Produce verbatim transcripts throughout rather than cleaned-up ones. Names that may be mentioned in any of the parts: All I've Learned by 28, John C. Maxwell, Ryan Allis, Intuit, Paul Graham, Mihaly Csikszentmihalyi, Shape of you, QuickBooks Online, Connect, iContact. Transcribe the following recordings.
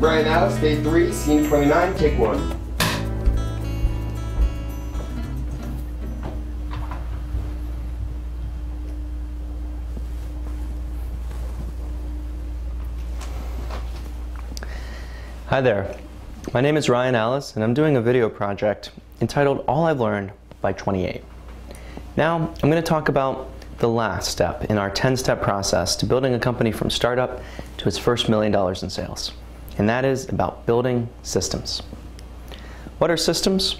Ryan Allis, day three, scene twenty-nine, take one. Hi there, my name is Ryan Allis and I'm doing a video project entitled All I've Learned by twenty-eight. Now I'm going to talk about the last step in our ten-step process to building a company from startup to its first million dollars in sales, and that is about building systems. What are systems?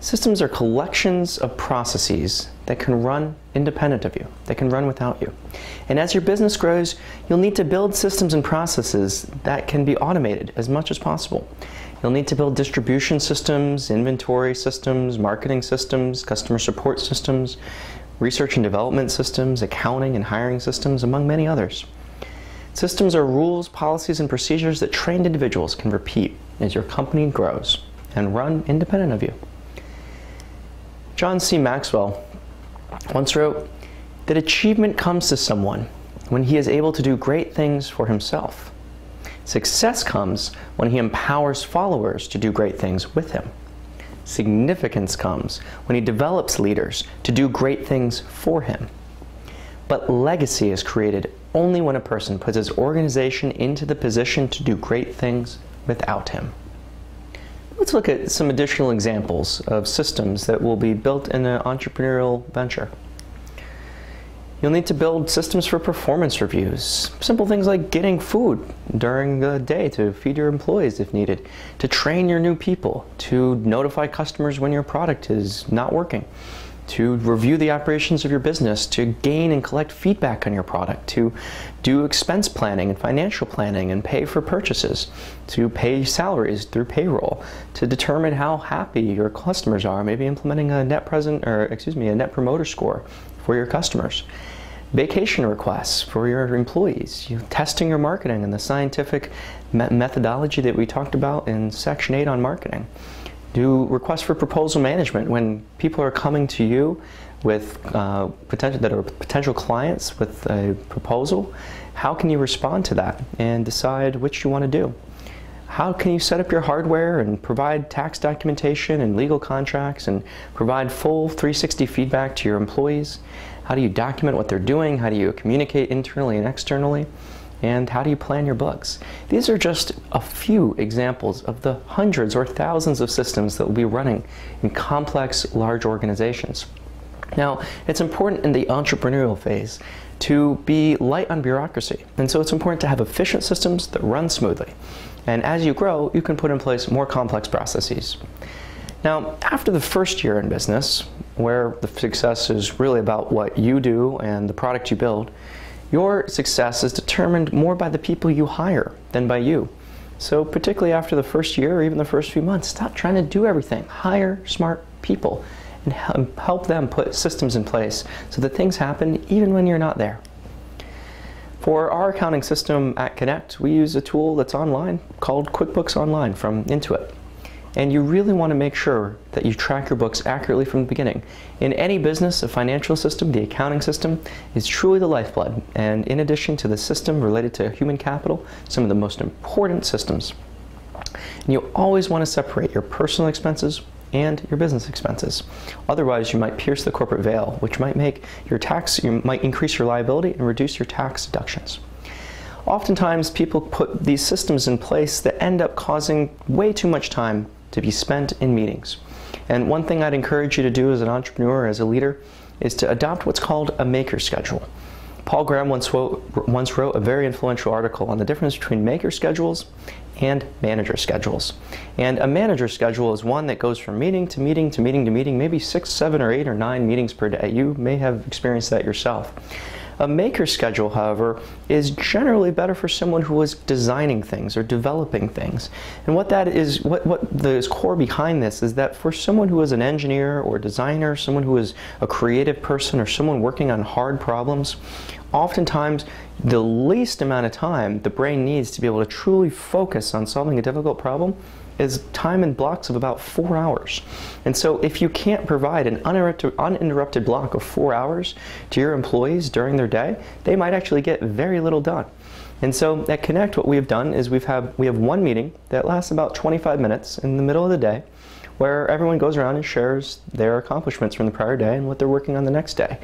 Systems are collections of processes that can run independent of you, that can run without you. And as your business grows, you'll need to build systems and processes that can be automated as much as possible. You'll need to build distribution systems, inventory systems, marketing systems, customer support systems, research and development systems, accounting and hiring systems, among many others. Systems are rules, policies, and procedures that trained individuals can repeat as your company grows and run independent of you. John C. Maxwell once wrote that achievement comes to someone when he is able to do great things for himself. Success comes when he empowers followers to do great things with him. Significance comes when he develops leaders to do great things for him. But legacy is created only when a person puts his organization into the position to do great things without him. Let's look at some additional examples of systems that will be built in an entrepreneurial venture. You'll need to build systems for performance reviews. Simple things like getting food during the day to feed your employees if needed, to train your new people, to notify customers when your product is not working, to review the operations of your business, to gain and collect feedback on your product, to do expense planning and financial planning and pay for purchases, to pay salaries through payroll, to determine how happy your customers are, maybe implementing a net present or excuse me, a net promoter score for your customers, vacation requests for your employees, you testing your marketing and the scientific me methodology that we talked about in section eight on marketing. Do requests for proposal management when people are coming to you with uh, potential that are potential clients with a proposal. How can you respond to that and decide which you want to do? How can you set up your hardware and provide tax documentation and legal contracts and provide full three sixty feedback to your employees? How do you document what they're doing? How do you communicate internally and externally? And how do you plan your books? These are just a few examples of the hundreds or thousands of systems that will be running in complex, large organizations. Now, it's important in the entrepreneurial phase to be light on bureaucracy, and so it's important to have efficient systems that run smoothly. And as you grow, you can put in place more complex processes. Now, after the first year in business, where the success is really about what you do and the product you build, your success is determined more by the people you hire than by you. So particularly after the first year or even the first few months, stop trying to do everything. Hire smart people and help them put systems in place so that things happen even when you're not there. For our accounting system at Connect, we use a tool that's online called QuickBooks Online from Intuit. And you really want to make sure that you track your books accurately from the beginning. In any business, a financial system, the accounting system, is truly the lifeblood. And in addition to the system related to human capital, some of the most important systems. And you always want to separate your personal expenses and your business expenses. Otherwise, you might pierce the corporate veil, which might make your tax, you might increase your liability and reduce your tax deductions. Oftentimes, people put these systems in place that end up causing way too much time to be spent in meetings. And one thing I'd encourage you to do as an entrepreneur, as a leader, is to adopt what's called a maker schedule. Paul Graham once wrote, once wrote a very influential article on the difference between maker schedules and manager schedules. And a manager schedule is one that goes from meeting to meeting to meeting to meeting, maybe six, seven, or eight, or nine meetings per day. You may have experienced that yourself. A maker schedule, however, is generally better for someone who is designing things or developing things. And what that is, what, what the core behind this is that for someone who is an engineer or designer, someone who is a creative person or someone working on hard problems, oftentimes the least amount of time the brain needs to be able to truly focus on solving a difficult problem is time in blocks of about four hours. And so if you can't provide an uninterrupted, uninterrupted block of four hours to your employees during their day, they might actually get very little done. And so at Connect, what we've done is we've have, we have one meeting that lasts about twenty-five minutes in the middle of the day, where everyone goes around and shares their accomplishments from the prior day and what they're working on the next day.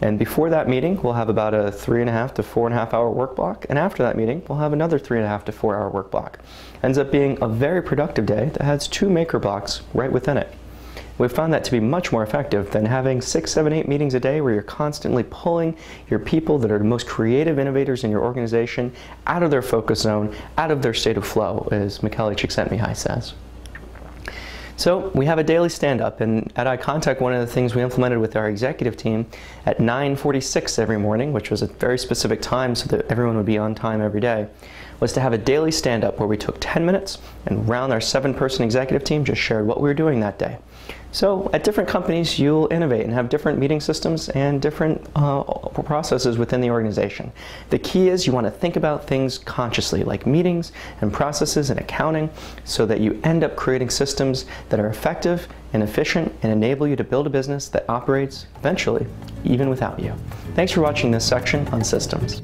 And before that meeting, we'll have about a three and a half to four and a half hour work block. And after that meeting, we'll have another three and a half to four hour work block. Ends up being a very productive day that has two maker blocks right within it. We've found that to be much more effective than having six, seven, eight meetings a day where you're constantly pulling your people that are the most creative innovators in your organization out of their focus zone, out of their state of flow, as Mihaly Csikszentmihalyi says. So we have a daily stand-up, and at iContact, one of the things we implemented with our executive team at nine forty-six every morning, which was a very specific time so that everyone would be on time every day, was to have a daily stand-up where we took ten minutes and around our seven-person executive team just shared what we were doing that day. So at different companies, you'll innovate and have different meeting systems and different uh, processes within the organization. The key is you want to think about things consciously, like meetings and processes and accounting, so that you end up creating systems that are effective and efficient and enable you to build a business that operates eventually, even without you. Thanks for watching this section on systems.